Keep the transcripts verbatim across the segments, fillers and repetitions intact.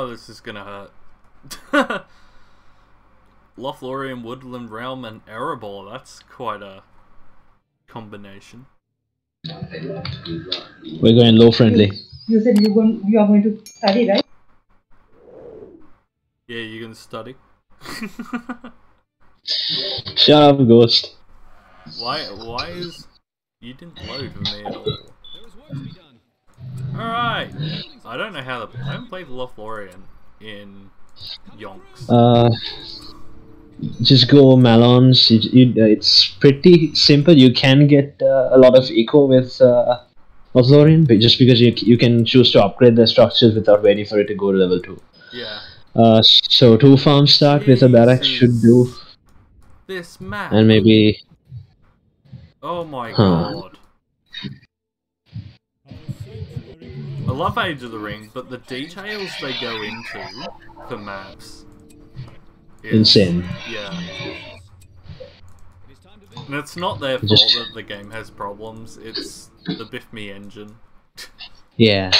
Oh, this is gonna hurt. Lothlórien, Woodland Realm, and Erebor. That's quite a combination. We're going low friendly. You said you going you are going to study, right? Yeah, you're gonna study. Shut up, ghost. Why? Why is you didn't load for me at all? All right. I don't know how the I haven't played Lothlórien in yonks. Uh, just go Malons. It, it, it's pretty simple. You can get uh, a lot of eco with uh, Lothlórien, but just because you you can choose to upgrade the structures without waiting for it to go to level two. Yeah. Uh, so two farm start Jesus. with a barrack should do. This map. And maybe. Oh my huh. god. I love Age of the Ring, but the details they go into the maps is, insane. Yeah. And it's not their fault Just... that the game has problems, it's the Biff Me engine. Yeah.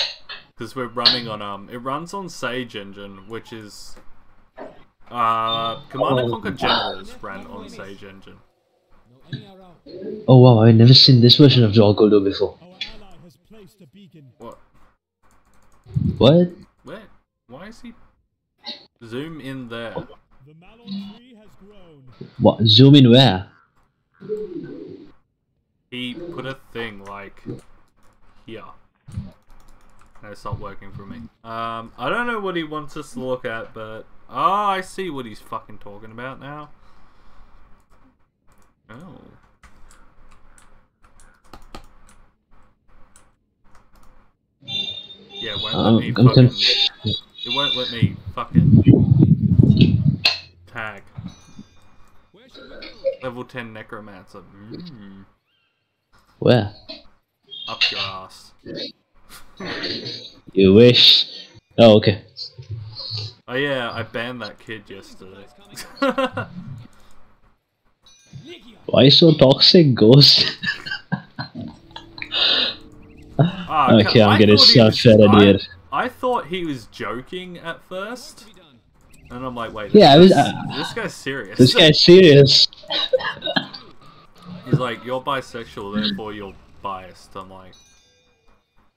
Because we're running on, um, it runs on Sage Engine, which is, uh, Commander and Conquer Generals ran on Sage Engine. Oh wow, I've never seen this version of Dol Guldur before. What? What? Where? Why is he? Zoom in there. The Malon tree has grown. What? Zoom in where? He put a thing like here. No, it's not working for me. Um, I don't know what he wants us to look at, but ah, oh, I see what he's fucking talking about now. Oh. Yeah, it won't um, let me I'm fucking... It won't let me fucking... Tag. Level ten Necromancer. Mm. Where? Up your ass. You wish. Oh, okay. Oh yeah, I banned that kid yesterday. Why so toxic, Ghost? Oh, okay, I'm getting shot-fed at here. I thought he was joking at first, and I'm like, wait, yeah, this, I was, uh, this guy's serious. This guy's serious. He's like, you're bisexual, therefore you're biased. I'm like,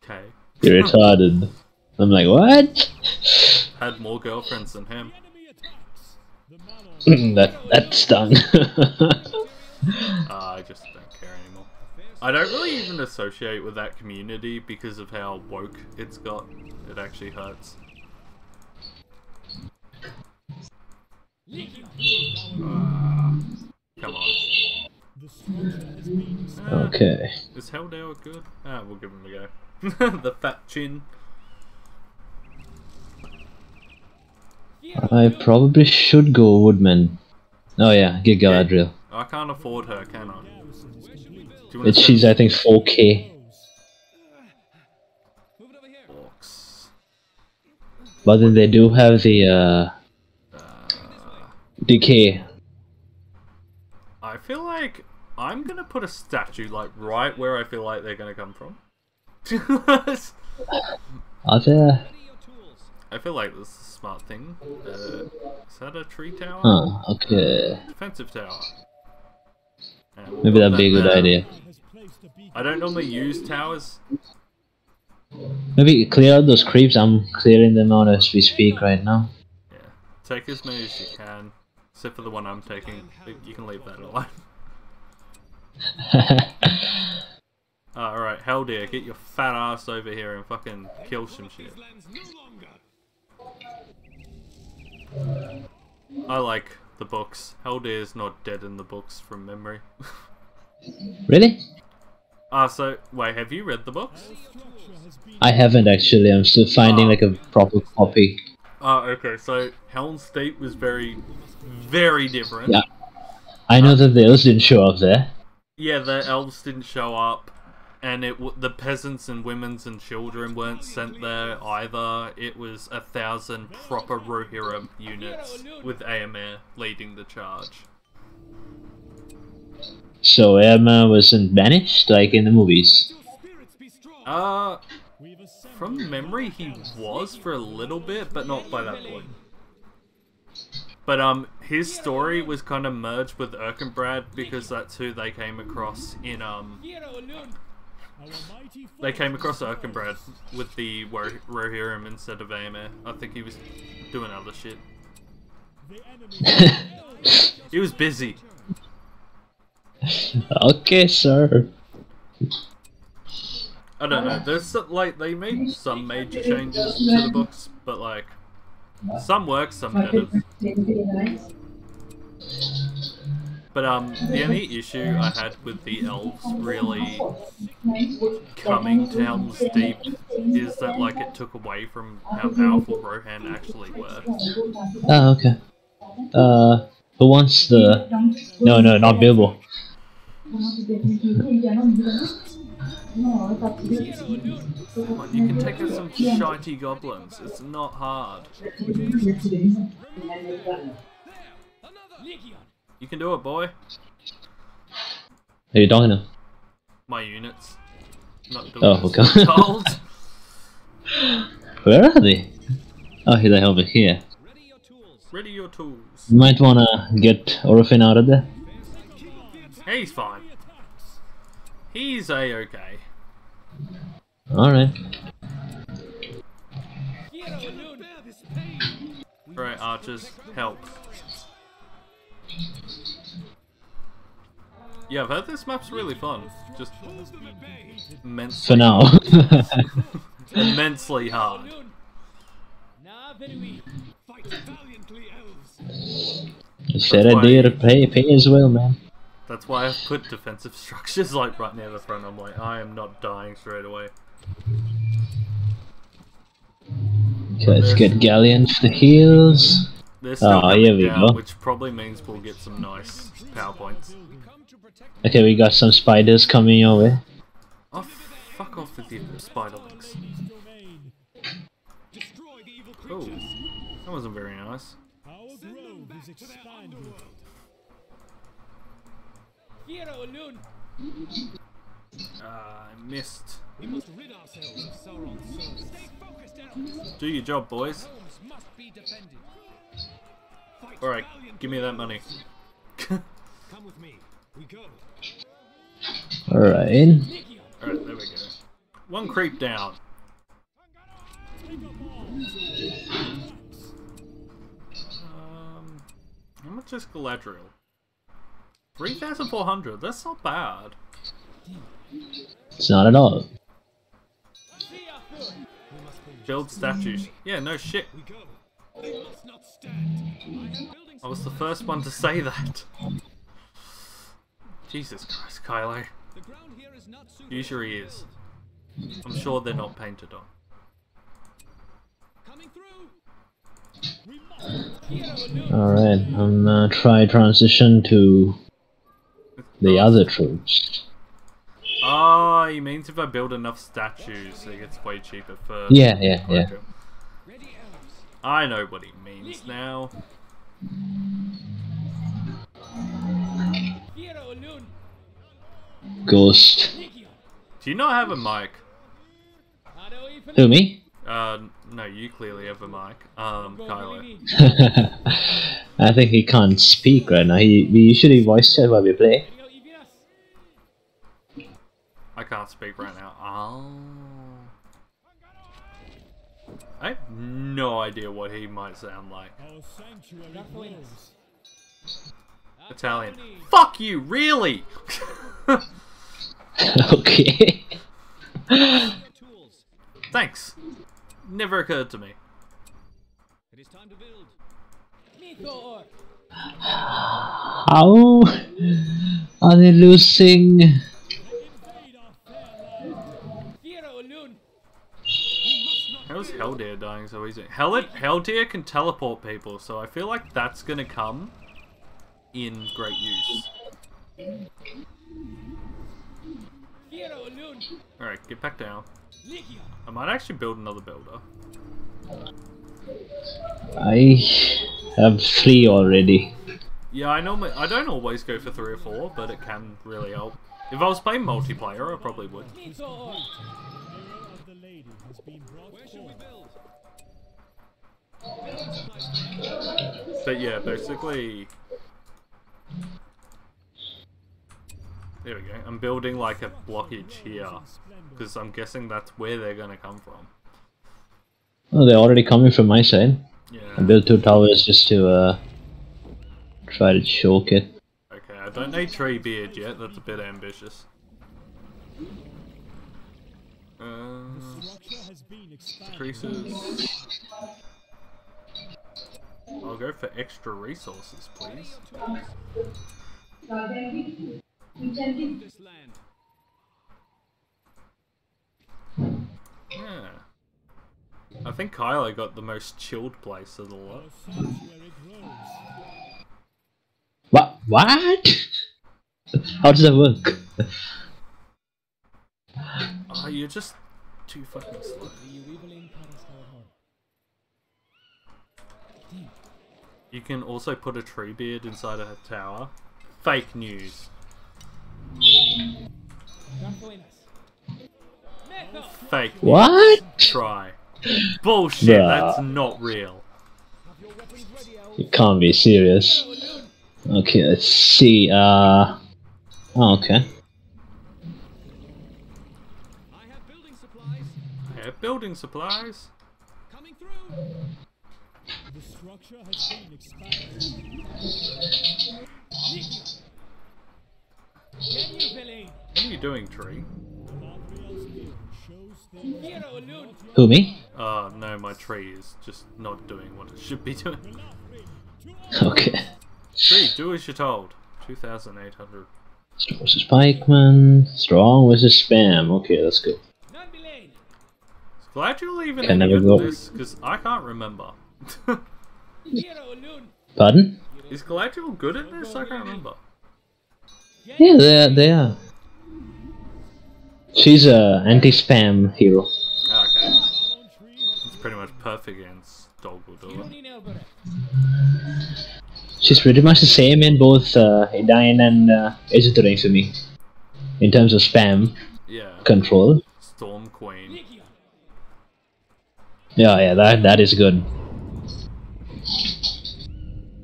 okay. You're retarded. I'm like, what? Had more girlfriends than him. that, that stung. uh, I just don't care anymore. I don't really even associate with that community because of how woke it's got. It actually hurts. Uh, come on. Uh, okay. Is Haldir good? Ah, we'll give him a go. The fat chin. I probably should go Woodman. Oh yeah, get Galadriel. Yeah. I can't afford her, can I? She's I think four K. But then they do have the uh, uh, decay. I feel like I'm gonna put a statue like right where I feel like they're gonna come from. Are there? I feel like this is a smart thing. Uh, is that a tree tower? Oh, huh, okay. Uh, defensive tower. Yeah, we'll Maybe that'd that be a good down. idea. I don't normally use towers. Maybe clear out those creeps. I'm clearing them out as we speak right now. Yeah, take as many as you can, except for the one I'm taking. You can leave that alone. uh, Alright, Haldir, get your fat ass over here and fucking kill some shit. I like the books. Haldir's not dead in the books from memory. Really? Ah, so wait, have you read the books? I haven't actually. I'm still finding oh. like a proper copy. Ah, okay. So Helm's Deep was very, very different. Yeah. I know um, that the elves didn't show up there. Yeah, the elves didn't show up, and it w the peasants and women's and children weren't sent there either. It was a thousand proper Rohirrim units with Éomer leading the charge. So Éomer wasn't banished like in the movies? Uh, From memory, he was for a little bit, but not by that point. But um, his story was kind of merged with Erkenbrand because that's who they came across in um. They came across Erkenbrand with the Rohirrim instead of Éomer. I think he was doing other shit. He was busy. Okay, sir. I don't know. There's like they made some major changes to the books, but like some work, some didn't. But um, the only issue I had with the elves really coming to Helm's Deep is that like it took away from how powerful Rohan actually were. Oh, okay. Uh, who wants the? No, no, not Bilbo. Come on, you can take out some shitey goblins. It's not hard. You can do it, boy. Are you dying now? My units. Not doing oh, okay. Told. Where are they? Oh, here they are over here. Ready your tools. You might wanna get Orphan out of there. He's fine. He's a-okay. Alright. Alright, archers, help. Yeah, I've heard this map's really fun. Just immensely for now. Immensely hard. Fair idea to pay, pay as well, man. That's why I put defensive structures like right near the front. I'm like, I am not dying straight away. Okay, let's get Galleon for the heals. Oh, here we down, go. Which probably means we'll get some nice PowerPoints. Okay, we got some spiders coming your way. Oh, fuck off with you, spiderlings. Oh, that wasn't very nice. Uh, I missed. We must rid ourselves of Sauron's souls. Stay focused, elves. Do your job, boys. Alright, give me that money. Come with me. We go. Alright. Alright, there we go. One creep down. Um, how much is Galadriel? three thousand four hundred, that's not bad. It's not at all. Build statues. Yeah, no shit. I was the first one to say that. Jesus Christ, Kylo. Usually is. I'm sure they're not painted on. Alright, I'm gonna try transition to the other troops. Oh, he means if I build enough statues, it gets way cheaper for... Yeah, yeah, yeah. I know what he means now. Ghost. Do you not have a mic? Who, me? Uh, no, you clearly have a mic. Um, Kylo. I think he can't speak right now. He, we usually voice chat while we play. I can't speak right now. Oh. I have no idea what he might sound like. Italian. Fuck you, really? Okay. Thanks. Never occurred to me. It is time to build. How are they losing? How's Haldir dying so easy? Haldir can teleport people, so I feel like that's gonna come in great use. Alright, get back down. I might actually build another builder. I have three already. Yeah, I normally I don't always go for three or four, but it can really help. If I was playing multiplayer, I probably would. has been brought Where should we build? But yeah, basically... There we go. I'm building like a blockage here, because I'm guessing that's where they're going to come from. Oh, they're already coming from my side. Yeah. I built two towers just to uh, try to choke it. Okay, I don't need Treebeard yet, that's a bit ambitious. Uh, creases. I'll go for extra resources, please. Yeah. I think Kylo got the most chilled place of the lot. What? What? How does that work? Oh, you're just too fucking slow. You can also put a Treebeard inside a tower. Fake news. Fake news. What? Try. Bullshit, nah. That's not real. You can't be serious. Okay, let's see, uh... Oh, okay. I have building supplies. I have building supplies. Coming through. The structure has been expanded. Can you believe? What are you doing, Tree? Who, me? Uh, no, my tree is just not doing what it should be doing. Okay. Tree, do as you're told. two thousand eight hundred. Strong versus pikeman. Strong versus spam. Okay, that's good. Glad you'll even can never go this, because I can't remember. Pardon? Is Galadriel good at this? I can't remember. Yeah, they are. They are. She's a anti-spam hero. Oh, okay. It's pretty much perfect against Dol Guldur. She's pretty much the same in both uh, Edain and uh, Age of the Ring for me. In terms of spam yeah. control. Storm Queen. Yeah, yeah, that that is good.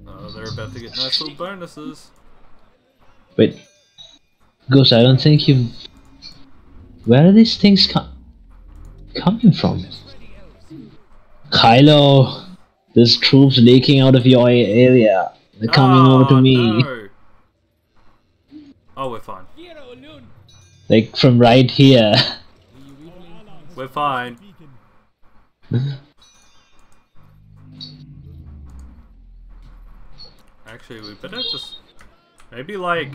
Oh, they're about to get nice little bonuses. Wait. Ghost, I don't think you've... Where are these things com coming from? Kylo! There's troops leaking out of your area. They're coming oh, over to me. No. Oh, we're fine. Like, from right here. We're fine. Actually, we better just... Maybe, like...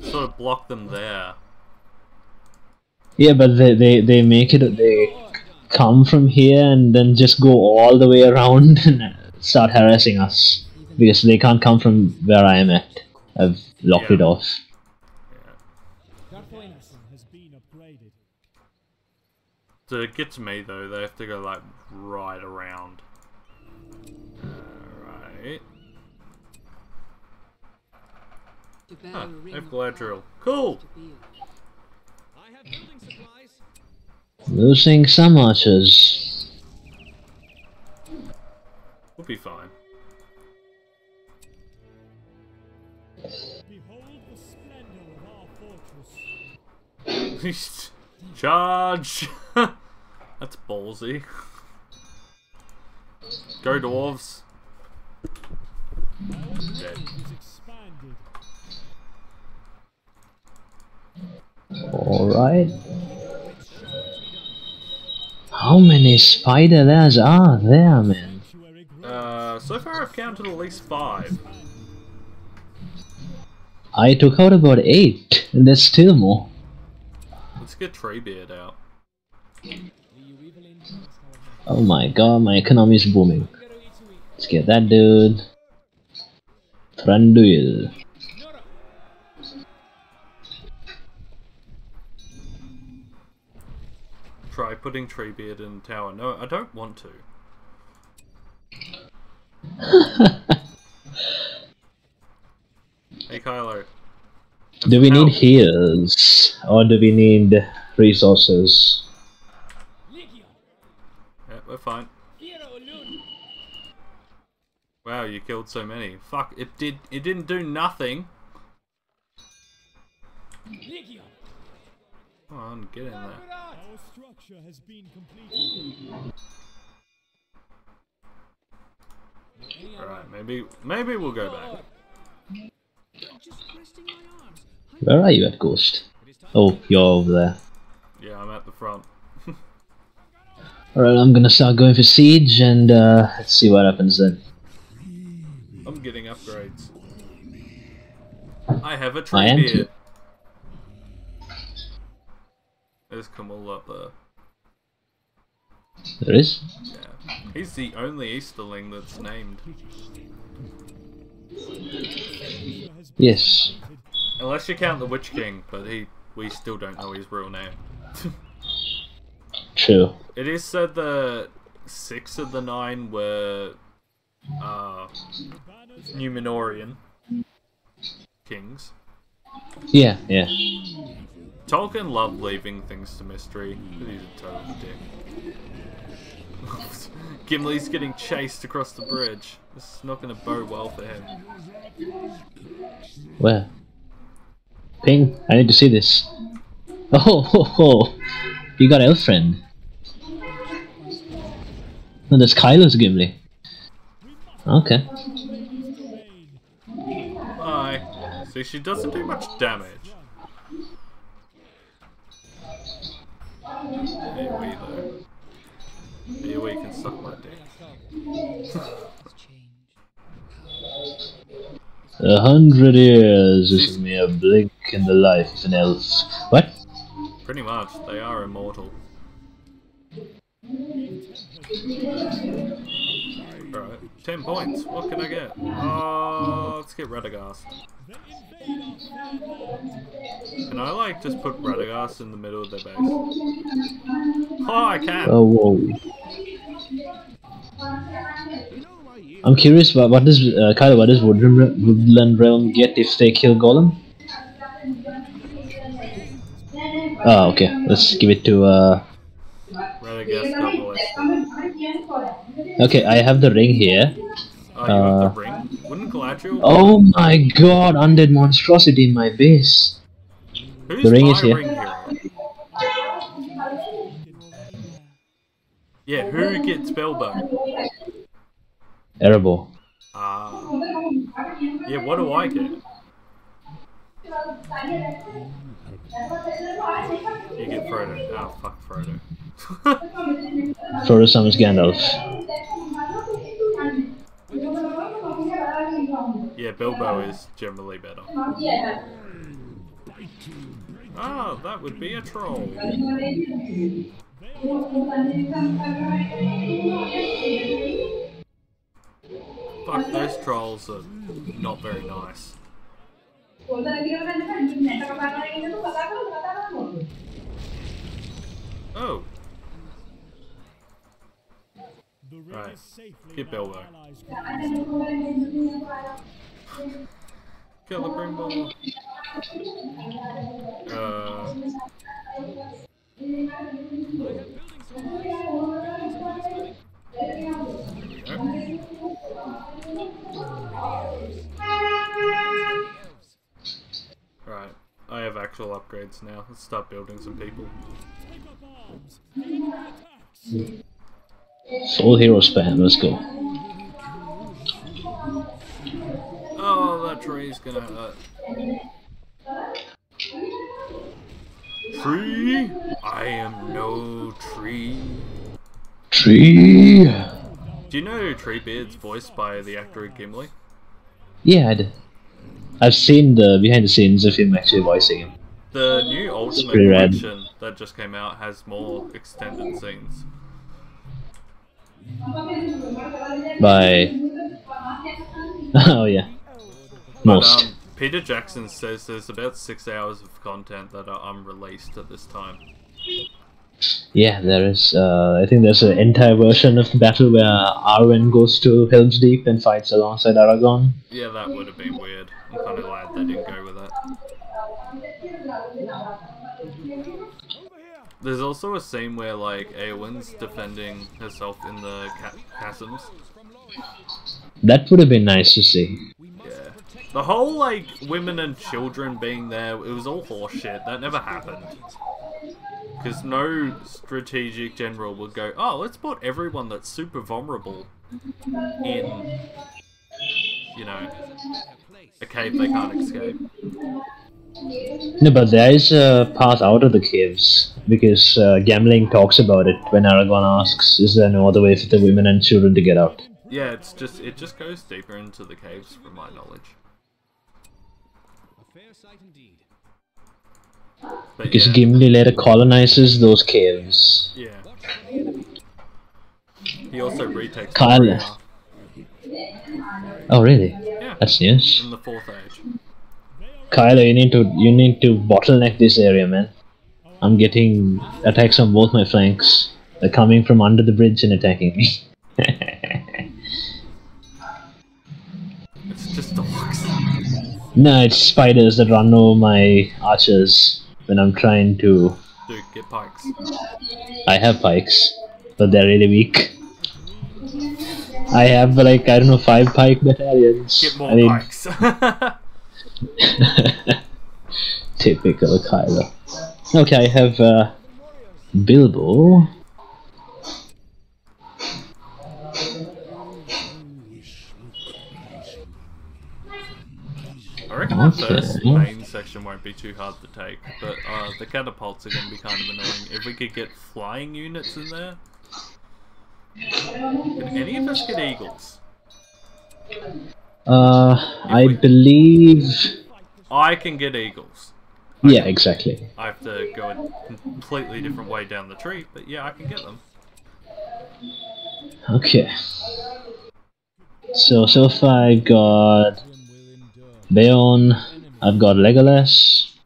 Sort of block them there. Yeah, but they, they, they make it, they come from here and then just go all the way around and start harassing us. Because they can't come from where I am at. I've locked yeah. it off. Yeah. To get to me though, they have to go like right around. Alright. Huh, I've Galadriel. Cool! I have building supplies. Losing some archers. We'll be fine. Behold the splendor of our fortress. Charge! That's ballsy. Go dwarves. Dead. Alright. How many spider lads are there, man? Uh, so far I've counted at least five. I took out about eight, and there's still more. Let's get Treebeard out. Oh my god, my economy is booming. Let's get that dude. Thranduil. Try putting Treebeard in tower. No, I don't want to. Hey Kylo. Do we need heals? Or do we need resources. Yeah, we're fine. Wow, you killed so many. Fuck, it did it didn't do nothing. Come on, get in there. Our structure has been completed. Alright, maybe maybe we'll go back. Where are you at, Ghost? Oh, you're over there. Yeah, I'm at the front. Alright, I'm gonna start going for siege and uh, let's see what happens then. I'm getting upgrades. I have a Treebeard. There's Camille up there. There is? Yeah. He's the only Easterling that's named. Yes. Unless you count the Witch King, but he we still don't know his real name. True. It is said that six of the nine were uh, Numenorean kings. Yeah, yeah. Tolkien loved leaving things to mystery, but he's a total dick. Gimli's getting chased across the bridge. This is not going to bode well for him. Where? Ping, I need to see this. Oh, ho, ho. You got Elfriend. No, that's Kylo's Gimli. Okay. Bye. See, she doesn't do much damage. Anyway, though. Here we can suck my dick. A hundred years is me a blink in the life of an elf. What? Pretty much, they are immortal. Right, ten points. What can I get? Oh, let's get Radagast. Can I like just put Radagast in the middle of their base? Oh, I can. Oh, whoa. I'm curious about what does uh, Kylo, what does Woodland Realm get if they kill Gollum? Oh, okay. Let's give it to. Uh... Okay, I have the ring here. Oh, you uh, have the ring? Wouldn't Galadriel... Oh my god, undead monstrosity in my base. Who's the ring my is here. Ring here? Yeah, who gets Bilbo? Erebor. Ah. Uh, yeah, what do I get? You get Frodo. Oh, fuck Frodo. Frodo summons Gandalf. Yeah, Bilbo is generally better. Oh, that would be a troll. Fuck, those trolls are not very nice. Oh. Right, get Bilbo. Kill the Brimble. Uh. Right, I have actual upgrades now. Let's start building some people. Full hero spam, let's go. Oh, that tree's gonna hurt. Tree? I am no tree. Tree? Do you know Treebeard's voiced by the actor Gimli? Yeah, I did. I've seen the behind the scenes of him actually voicing him. The new Ultimate Collection that just came out has more extended scenes. By oh yeah, most. But, um, Peter Jackson says there's about six hours of content that are unreleased at this time. Yeah, there is. Uh, I think there's an entire version of the battle where Arwen goes to Helm's Deep and fights alongside Aragorn. Yeah, that would have been weird. I'm kind of glad they didn't go with that. There's also a scene where like Eowyn's defending herself in the ca chasms. That would have been nice to see. Yeah. The whole like women and children being there, it was all horseshit. That never happened. Because no strategic general would go, oh, let's put everyone that's super vulnerable in, you know, a cave they can't escape. No, but there is a path out of the caves, because uh, Gambling talks about it when Aragorn asks, is there no other way for the women and children to get out? Yeah, it's just it just goes deeper into the caves, from my knowledge. A fair sight indeed. But because yeah. Gimli later colonizes those caves. Yeah. He also retakes Kyle. Oh really? Yeah. That's news. In the fourth age. Kyle, you need to you need to bottleneck this area, man. I'm getting attacks on both my flanks. They're coming from under the bridge and attacking me. It's just dogs. No, it's spiders that run over my archers. When I'm trying to... Dude, get pikes. I have pikes, but they're really weak. I have like, I don't know, five pike battalions. Get more I mean... pikes. Typical Kylo. Okay, I have uh, Bilbo. I reckon the okay. first main section won't be too hard to take, but uh, the catapults are going to be kind of annoying. If we could get flying units in there... Can any of us get eagles? Uh, if I we... believe... I can get eagles. I yeah, can... exactly. I have to go a completely different way down the tree, but yeah, I can get them. Okay. So, so far I've got... Beorn, I've got Legolas,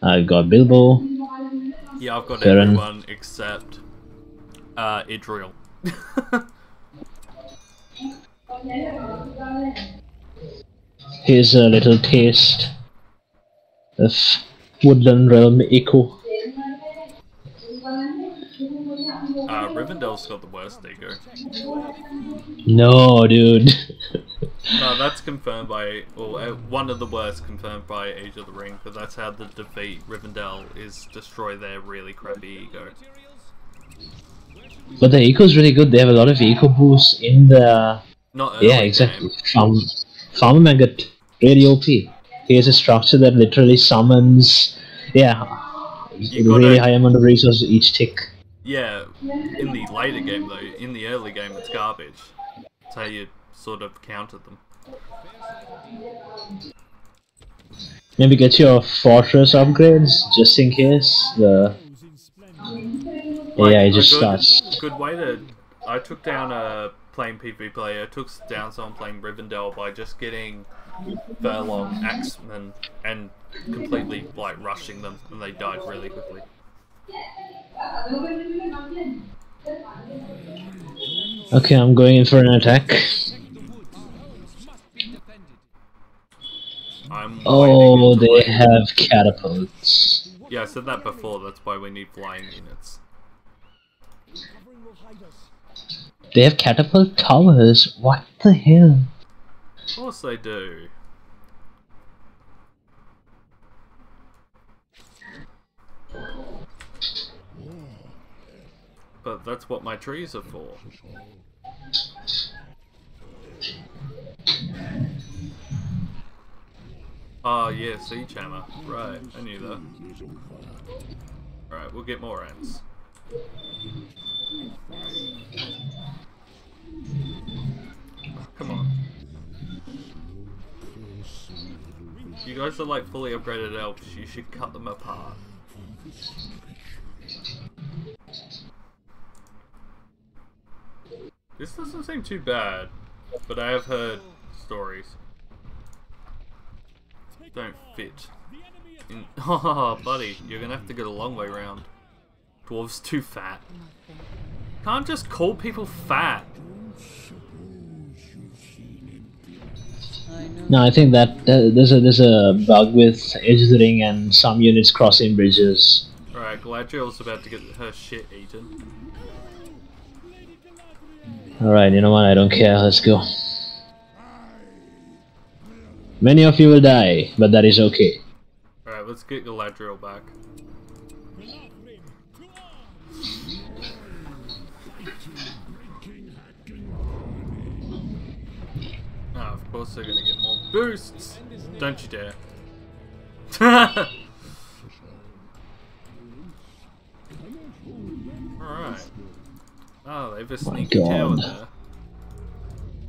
I've got Bilbo. Yeah, I've got Theron. Everyone except uh, Idriel. Here's a little taste of Woodland Realm Echo. Uh, Rivendell's got the worst ego. No, dude. No, that's confirmed by, or uh, one of the worst confirmed by Age of the Ring, but that's how to defeat Rivendell is destroy their really crappy ego. But the eco's really good, they have a lot of eco boosts in the... Not yeah, exactly. Um, Farmer Maggot, really O P. He has a structure that literally summons, yeah, really high amount of resources each tick. Yeah, in the later game though, in the early game it's garbage. That's how you sort of counter them. Maybe get your fortress upgrades, just in case the like, A I just good, starts. Good way to... I took down a plain PvP player, took down someone playing Rivendell by just getting Furlong Axemen and completely like rushing them and they died really quickly. Okay, I'm going in for an attack. I'm oh, they like... have catapults. Yeah, I said that before, that's why we need flying units. They have catapult towers? What the hell? Of course they do. But that's what my trees are for. Oh yeah, siege hammer. Right, I knew that. Alright, we'll get more ants. Come on. You guys are like fully upgraded elves, you should cut them apart. This doesn't seem too bad, but I have heard stories. Don't fit. In oh, buddy, you're gonna have to go a long way round. Dwarves too fat. Can't just call people fat. No, I think that uh, there's a there's a bug with Age of the Ring and some units crossing bridges. Alright, Galadriel's about to get her shit eaten. Alright, you know what, I don't care, let's go. Many of you will die, but that is okay. Alright, let's get Galadriel back. Ah, of course they're gonna get more boosts! Don't you dare. Alright. Oh, they've a sneaky tower there.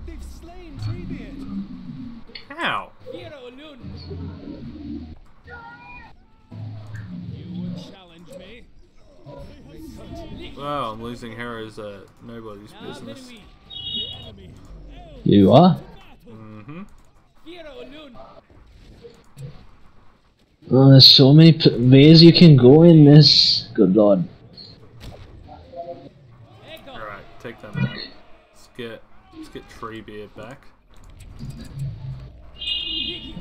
They've slain Treebeard. How? Wow, I'm losing heroes at nobody's business. You are? Mm-hmm. Oh, there's so many p ways you can go in this. Good lord. Alright, take that back. Let's get, let's get Treebeard back.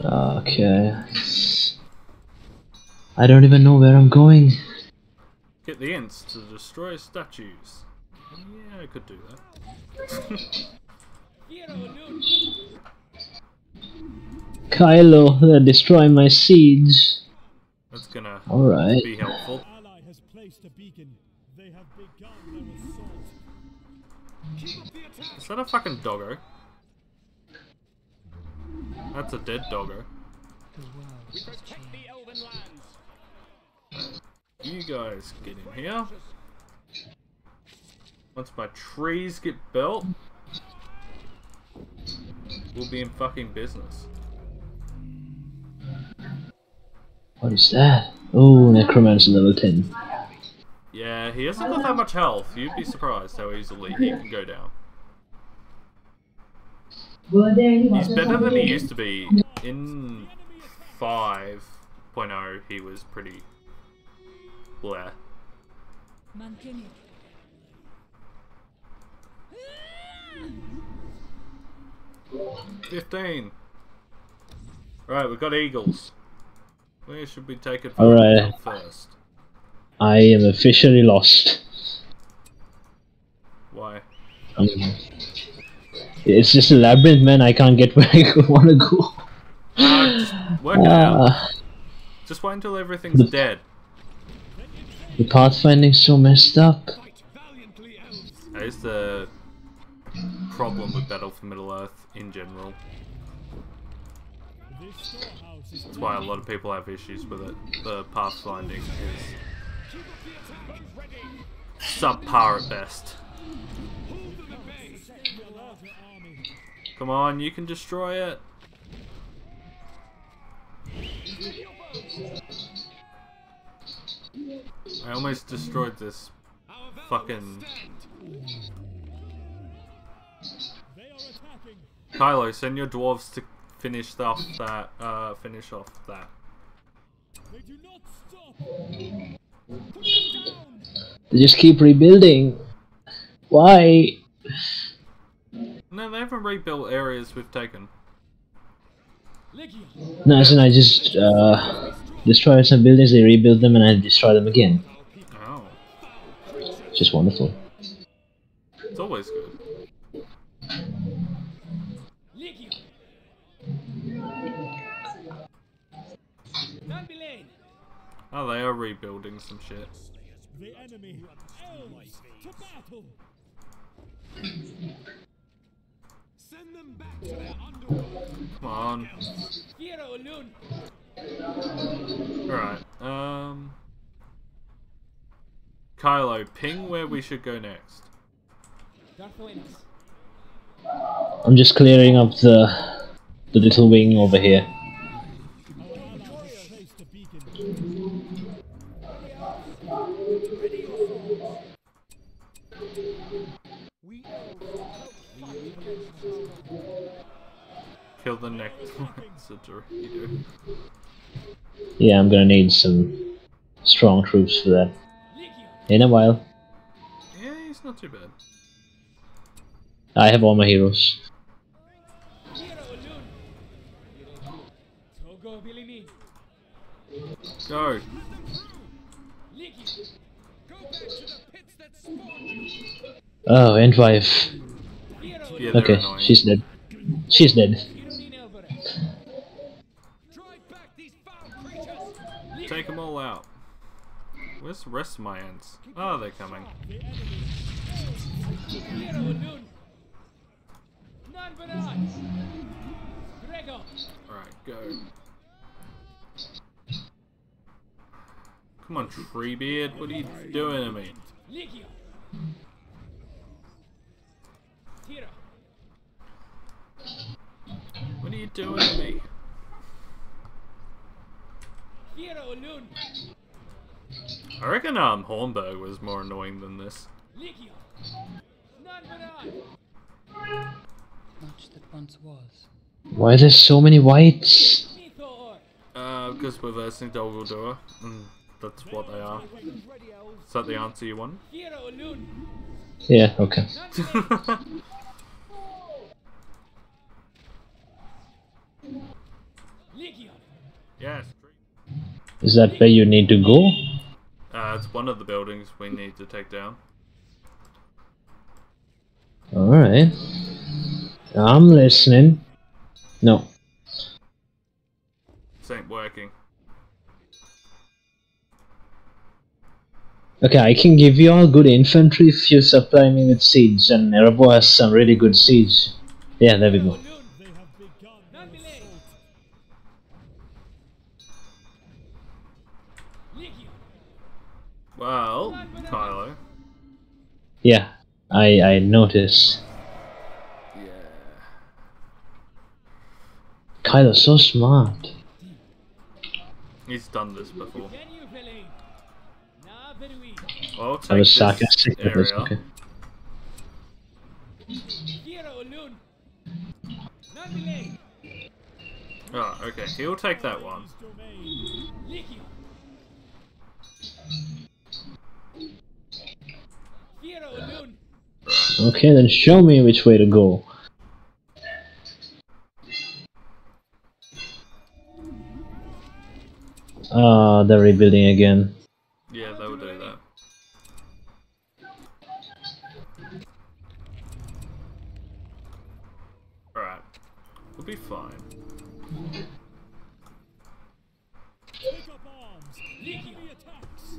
Okay. I don't even know where I'm going. Get the Ents to destroy statues. Yeah, I could do that. Kylo, they're destroying my seeds. That's gonna All right. be helpful. Ally has placed a beacon. They have begun their assault. Is that a fucking doggo? That's a dead doggo. You guys get in here. Once my trees get built, we'll be in fucking business. What is that? Oh, Necromancer level ten. Yeah, he hasn't got that much health. You'd be surprised how easily he can go down. He's better than he used to be. In five point oh, he was pretty bleh. fifteen. Right, we've got eagles. Where should we take it from right. first? I am officially lost. Why? Um, It's just a labyrinth, man. I can't get where I want to go. Uh, just work uh, it out. Just wait until everything's the, dead. The pathfinding's so messed up. That is the problem with Battle for Middle-earth in general. That's why a lot of people have issues with it. The pathfinding is subpar at best. Come on, you can destroy it. I almost destroyed this fucking... Kylo, send your dwarves to finish off that, uh, finish off that. They just keep rebuilding. Why? No, they haven't rebuilt areas we've taken. No, so I just uh, destroyed some buildings, they rebuild them, and I destroy them again. Oh. It's just wonderful. It's always good. Oh, they are rebuilding some shit. The enemy elves to battle. Send them back to their underworld. Come on. Alright, um... Kylo, ping where we should go next. I'm just clearing up the... the little wing over here. Kill the Necromancer. Yeah, I'm gonna need some strong troops for that. In a while. Yeah, it's not too bad. I have all my heroes. Go! Oh, Entwives. Yeah, okay, she's dead. She's dead. Take them all out. Where's the rest of my ants? Oh, they're coming. Alright, go. Come on, Treebeard, what are you doing to me? What are you doing to me? I reckon um, Hornberg was more annoying than this. Much that once was. Why are there so many whites? Uh, because we're versing Dol Guldur, and that's what they are. Is that the answer you want? Yeah, okay. Yes. Is that where you need to go? Uh, it's one of the buildings we need to take down. Alright. I'm listening. No. This ain't working. Okay, I can give you all good infantry if you supply me with siege, and Erebor has some really good siege. Yeah, there we go. Well, Kylo. Yeah, I I notice. Yeah. Kylo's so smart. He's done this before. Well, I was sarcastic with this, okay. Oh, okay, he'll take that one. Okay, then show me which way to go. Ah, uh, they're rebuilding again. Yeah, they would do that. Alright, we'll be fine. Pick up arms! Leaky attacks!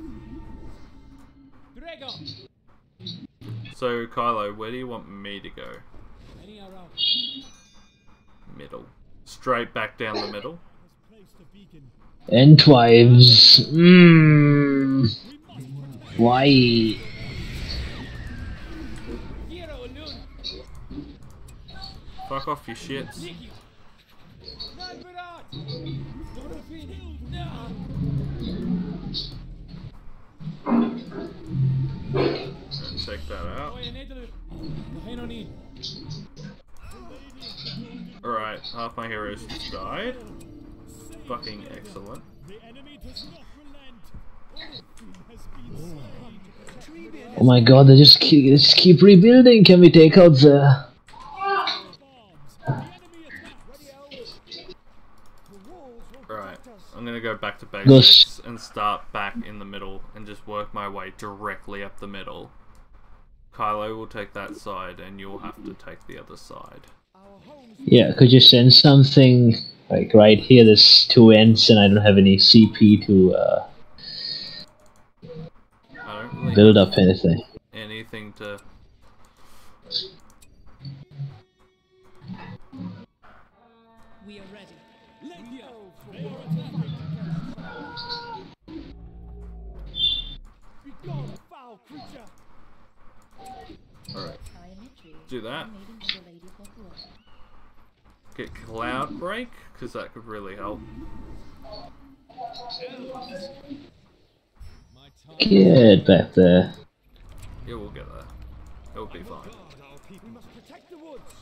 Gregor! So, Kylo, where do you want me to go? Middle. Straight back down the middle. Entwives. Mmm. Why? Fuck off, you shits. Check that out. Alright, half my heroes just died. Fucking excellent. Oh my god, they just keep, they just keep rebuilding. Can we take out the... Alright, I'm gonna go back to basics and start back in the middle and just work my way directly up the middle. Kylo will take that side, and you'll have to take the other side. Yeah, could you send something, like, right here, there's two ends, and I don't have any C P to, uh... I don't really build up anything. Anything to... We are ready. Let go for... Be gone, foul creature! Alright, do that. Get Cloud Break, because that could really help. Get back there. Yeah, we'll get there. It'll be fine. We must protect the woods.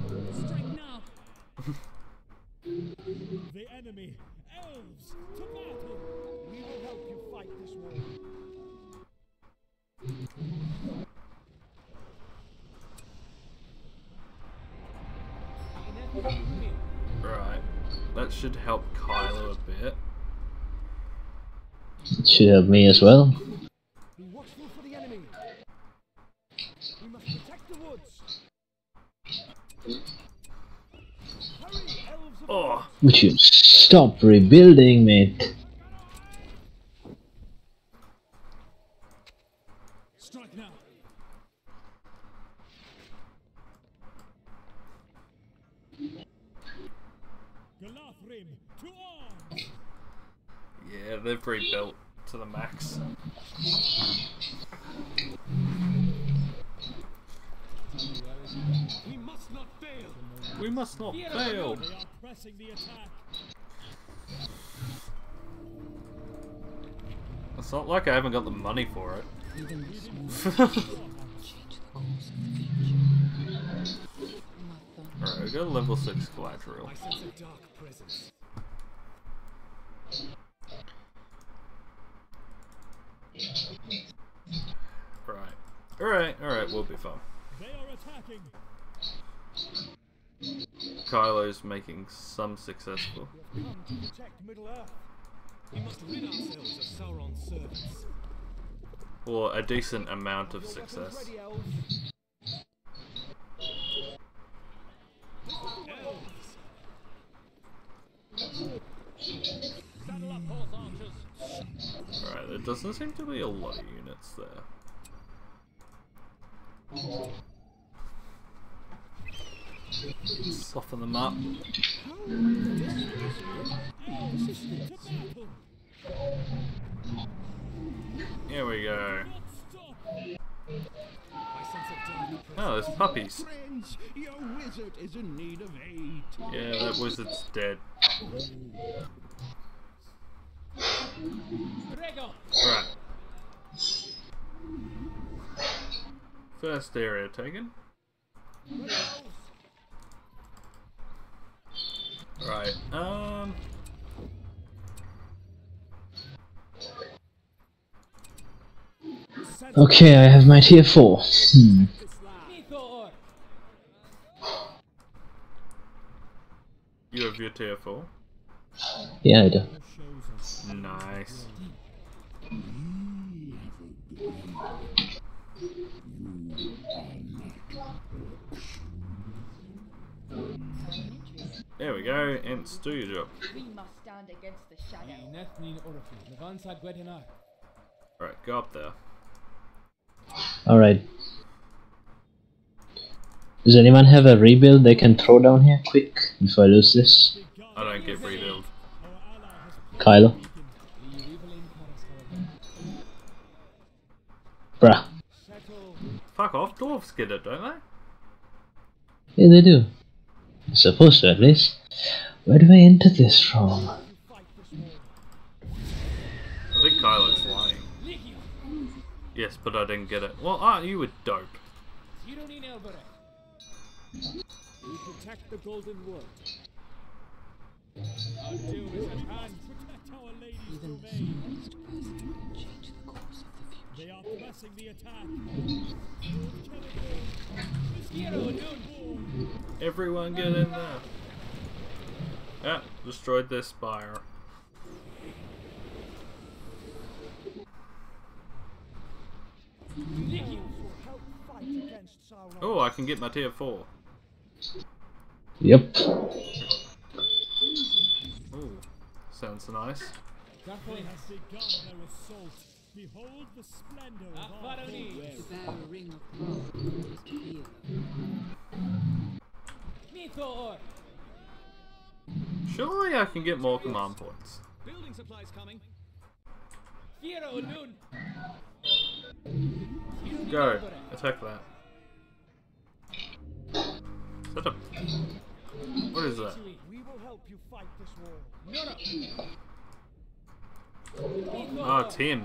Strike now. The enemy. Elves, to battle! We will help you fight this war. Right. That should help Kylo a bit. It should help me as well. Be watchful for the enemy. We must protect the woods. Oh. Would you stop rebuilding, mate? Strike now. Yeah, they've rebuilt to the max. We must not fail. We must not fail. They are pressing the attack. It's not like I haven't got the money for it. Alright, we got a level six Galadriel. I sense a dark presence. Right. Alright, alright, we'll be fine. They are attacking. Kylo's making some successful. We have come to protect Middle-earth. We must rid ourselves of Sauron's servants. Or a decent amount of success. Alright, there doesn't seem to be a lot of units there. Soften them up. Here we go. Oh, there's puppies. Yeah, that wizard's dead. Right. First area taken. Right, um... okay, I have my tier four. Hmm. You have your tier four? Yeah, I do. Nice. There we go, Ents, do your job. We must stand against the shadow. Alright, go up there. Alright. Does anyone have a rebuild they can throw down here quick before I lose this? I don't get rebuild. Kylo. Bruh. Fuck off, dwarves get it, don't they? Yeah, they do. Supposed to, at least. Where do I enter this from? I think Kylo's lying. Yes, but I didn't get it. Well, aren't you a dope? You don't need Elbereth. We protect the golden wood. Our doom is at hand. Protect our ladies from me. Change the course of the future. They are pressing the attack. Everyone get in there. Ah, destroyed their spire. Oh, I can get my tier four. Yep. Oh, sounds nice. Behold the splendor of our world. Surely I can get more command points. Building supplies coming. Go, attack that. Is that a... What is that? We will help you fight this war. Oh, it's him.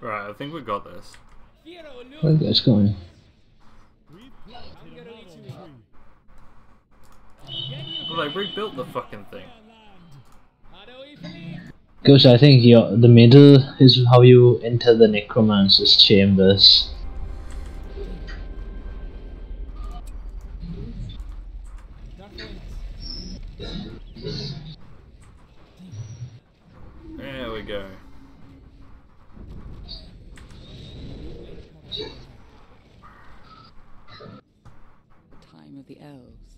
Right, I think we got this. Where are you guys going? Well, they rebuilt the fucking thing. Because I think you're, the middle is how you enter the Necromancer's chambers. There we go. Time of the elves.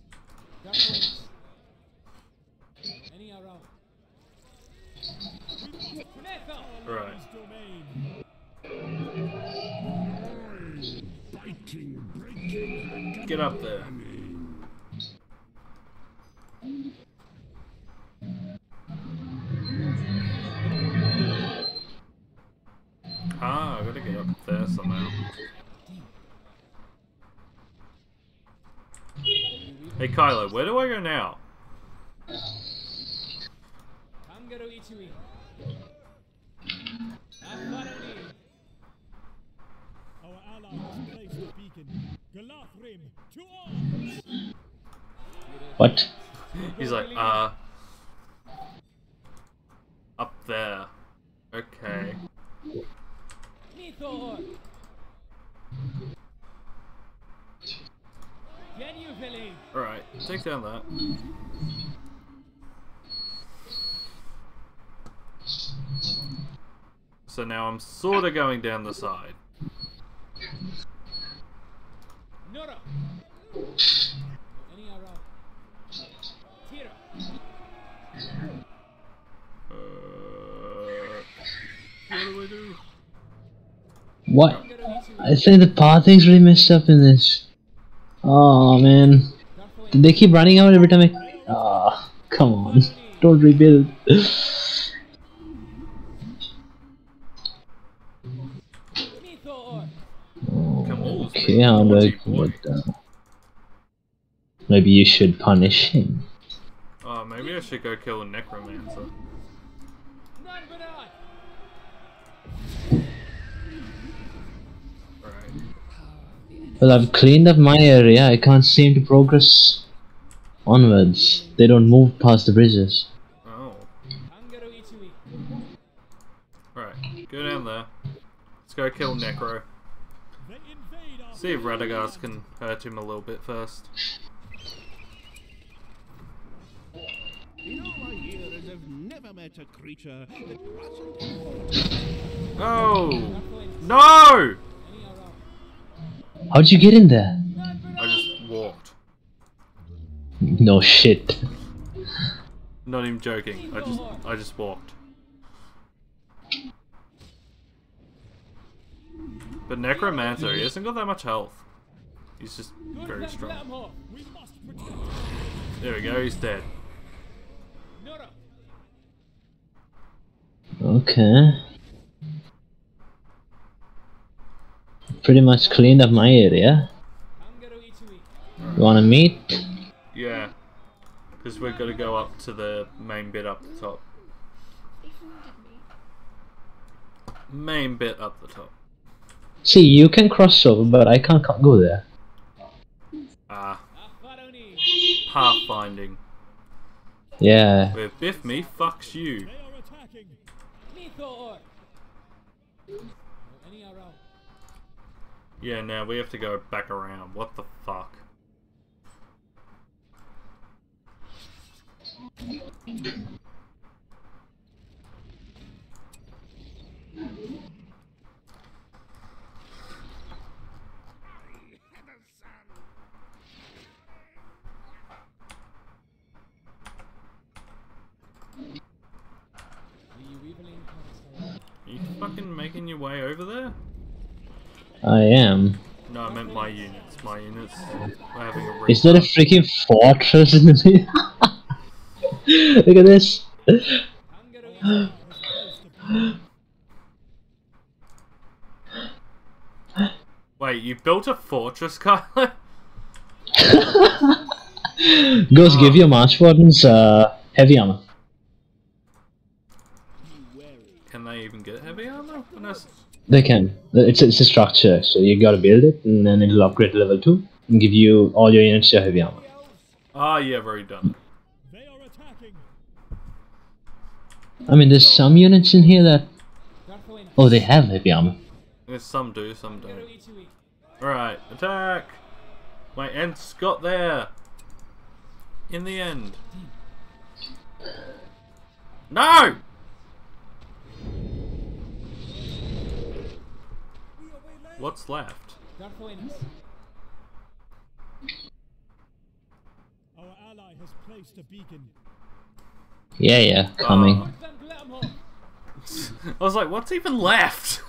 Right. Get up there. Ah, I gotta get up there somehow. Hey Kylo, where do I go now? What? He's like, uh... up there. Okay. Alright, take down that. So now I'm sorta going down the side. What? I think the pathing's really messed up in this. Oh man. They keep running out every time I. Oh, come on. Don't rebuild. Okay, how do I put down? Maybe you should punish him. Oh, maybe I should go kill a Necromancer. Well, I've cleaned up my area, I can't seem to progress onwards. They don't move past the bridges. Oh. Alright, go down there. Let's go kill Necro. See if Radagast can hurt him a little bit first. Oh! No! How'd you get in there? I just walked. No shit. Not even joking. I just I just walked. But Necromancer, he hasn't got that much health. He's just very strong. There we go, he's dead. Okay. Pretty much cleaned up my area. Right. You wanna meet? Yeah. Because we're gonna go up to the main bit up the top. Main bit up the top. See, you can cross over, but I can't go there. Ah. Pathfinding. Yeah. Where Biff me fucks you. Yeah, now we have to go back around. What the fuck? Are you fucking making your way over there? I am. No, I meant my units. My units are having a Is there a freaking fortress in the middle? Look at this. Wait, you built a fortress, Kylo? Goes, oh. Give your March Wardens uh, heavy armor. Can they even get heavy armor? They can. It's, it's a structure, so you gotta build it, and then it'll upgrade to level two, and give you all your units your heavy armor. Ah, oh, yeah, very done. They are attacking. I mean, there's some units in here that... Oh, they have heavy armor. Yes, some do, some don't. Alright, attack! My Ents got there! In the end. No! What's left? Our ally has placed a beacon. Yeah, yeah, coming. Oh. I was like, what's even left?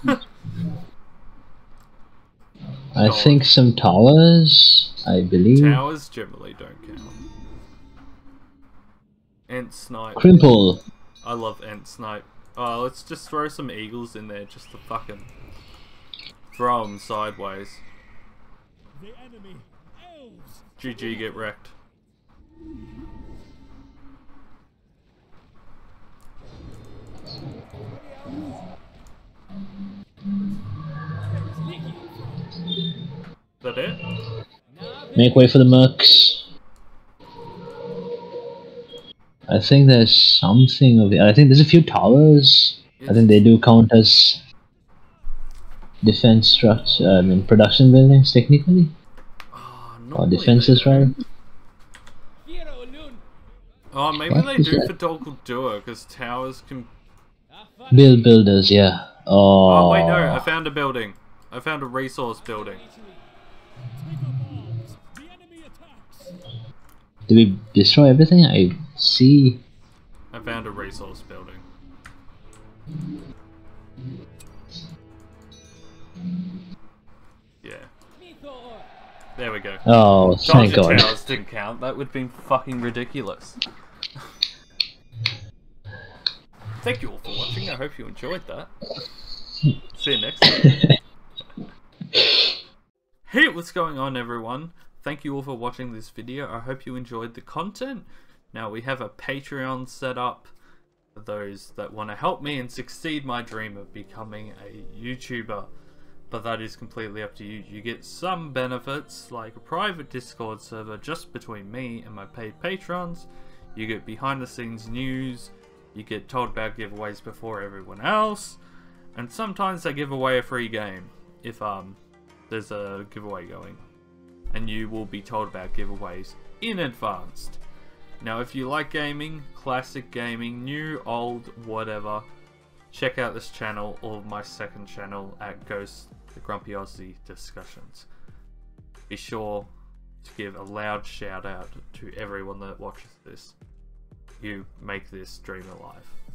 I think some towers, I believe. Towers generally don't count. Ent snipe. Crimple. I love Ent snipe. Oh, let's just throw some eagles in there just to fucking throw them sideways. The enemy. Elves. G G, get wrecked. Is that it? Make way for the mercs. I think there's something of it. I think there's a few towers. It's I think they do count as defense structure. I mean, production buildings technically. Oh, not or defenses, really. Right? Oh, maybe what they do that? For Dol Guldur, because towers can build builders. Yeah. Oh. Oh wait, no! I found a building. I found a resource building. Did we destroy everything? I see. I found a resource building. Yeah. There we go. Oh, thank God. Towers didn't count. That would have been fucking ridiculous. Thank you all for watching. I hope you enjoyed that. See you next time. Hey, what's going on, everyone? Thank you all for watching this video. I hope you enjoyed the content. Now we have a Patreon set up for those that want to help me and succeed my dream of becoming a YouTuber. But that is completely up to you. You get some benefits like a private Discord server just between me and my paid patrons. You get behind the scenes news. You get told about giveaways before everyone else. And sometimes I give away a free game if um there's a giveaway going. And you will be told about giveaways in advance. Now if you like gaming, classic gaming, new, old, whatever, check out this channel or my second channel at Ghost the Grumpy Aussie Discussions. Be sure to give a loud shout out to everyone that watches this. You make this dream alive.